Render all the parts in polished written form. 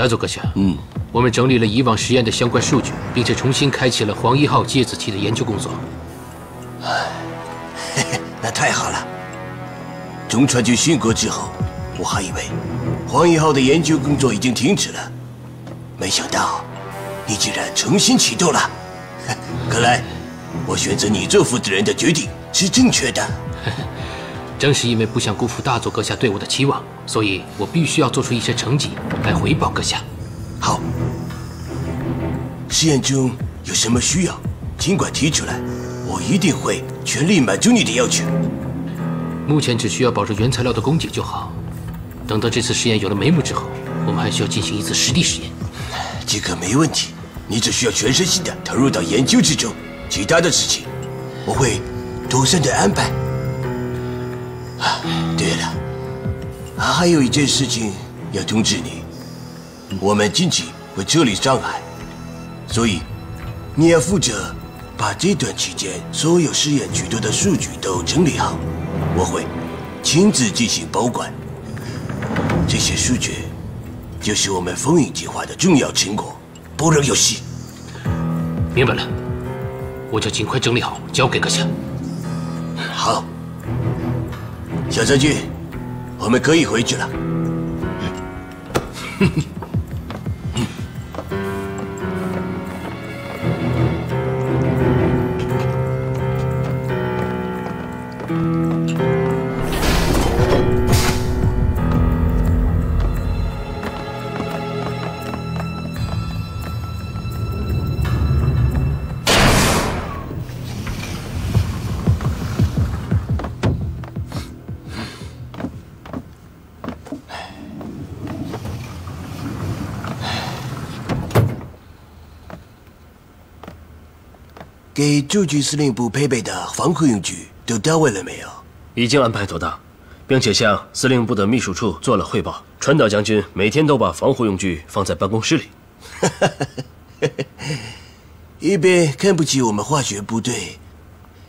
莱佐阁下，我们整理了以往实验的相关数据，并且重新开启了黄一号芥子气的研究工作。嘿嘿，那太好了！从传进殉国之后，我还以为黄一号的研究工作已经停止了，没想到你竟然重新启动了。看来我选择你做负责人的决定是正确的。 正是因为不想辜负大佐阁下对我的期望，所以我必须要做出一些成绩来回报阁下。好，实验中有什么需要，尽管提出来，我一定会全力满足你的要求。目前只需要保证原材料的供给就好。等到这次实验有了眉目之后，我们还需要进行一次实地实验。这个没问题，你只需要全身心的投入到研究之中，其他的事情我会妥善的安排。 对了，还有一件事情要通知你，我们近期会撤离上海，所以你要负责把这段期间所有试验取得的数据都整理好，我会亲自进行保管。这些数据就是我们风影计划的重要成果，不能有戏。明白了，我就尽快整理好，交给阁下。好。 小将军，我们可以回去了。给驻军司令部配备的防空用具都到位了没有？已经安排妥当，并且向司令部的秘书处做了汇报。川岛将军每天都把防护用具放在办公室里，一边看不起我们化学部队，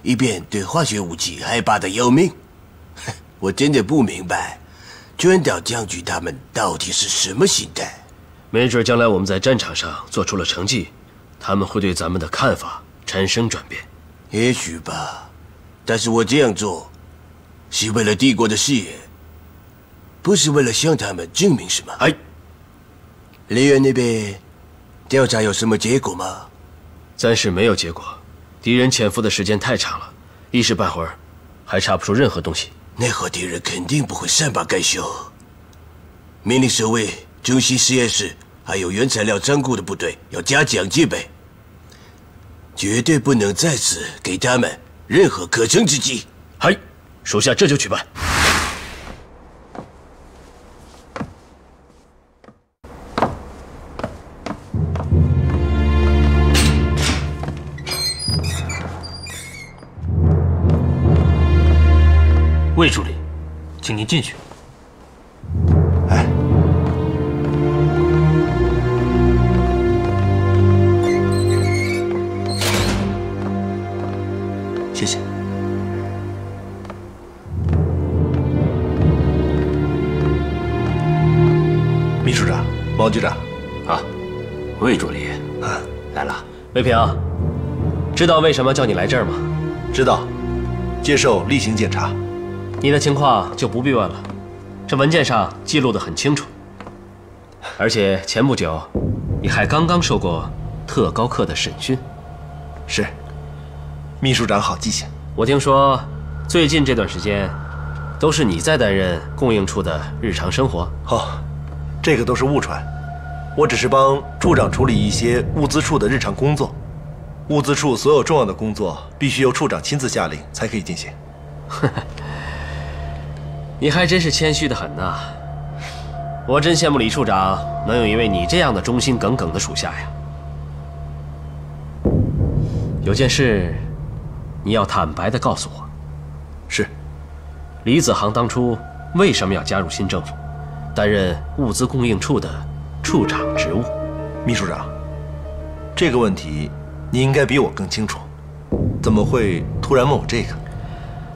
一边对化学武器害怕的要命。我真的不明白，川岛将军他们到底是什么心态？没准将来我们在战场上做出了成绩，他们会对咱们的看法 产生转变，也许吧，但是我这样做，是为了帝国的事业，不是为了向他们证明什么。哎，梨园那边调查有什么结果吗？暂时没有结果，敌人潜伏的时间太长了，一时半会儿还查不出任何东西。那伙敌人肯定不会善罢甘休，命令守卫中心实验室还有原材料仓库的部队要加强戒备。 绝对不能再次给他们任何可乘之机。嗨，属下这就去办。魏助理，请您进去。 谢谢。秘书长，毛局长，啊，魏助理，啊，来了。魏平，知道为什么叫你来这儿吗？知道，接受例行检查。你的情况就不必问了，这文件上记录的很清楚。而且前不久，你还刚刚受过特高课的审讯。是。 秘书长好记性。我听说，最近这段时间，都是你在担任供应处的日常生活。哦，这个都是误传，我只是帮处长处理一些物资处的日常工作。物资处所有重要的工作，必须由处长亲自下令才可以进行。你还真是谦虚的很呐、啊！我真羡慕李处长能有一位你这样的忠心耿耿的属下呀。有件事 你要坦白地告诉我，是李子航当初为什么要加入新政府，担任物资供应处的处长职务？秘书长，这个问题你应该比我更清楚，怎么会突然问我这个？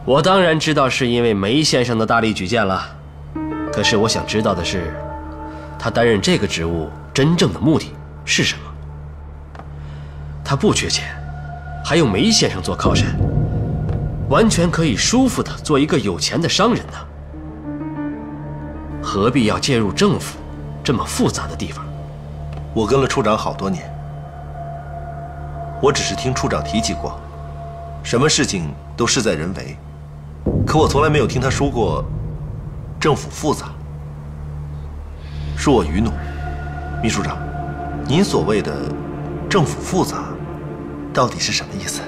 我当然知道是因为梅先生的大力举荐了，可是我想知道的是，他担任这个职务真正的目的是什么。他不缺钱，还有梅先生做靠山，完全可以舒服地做一个有钱的商人呢，何必要介入政府这么复杂的地方？我跟了处长好多年，我只是听处长提及过，什么事情都事在人为，可我从来没有听他说过政府复杂。恕我愚弄，秘书长，您所谓的政府复杂到底是什么意思？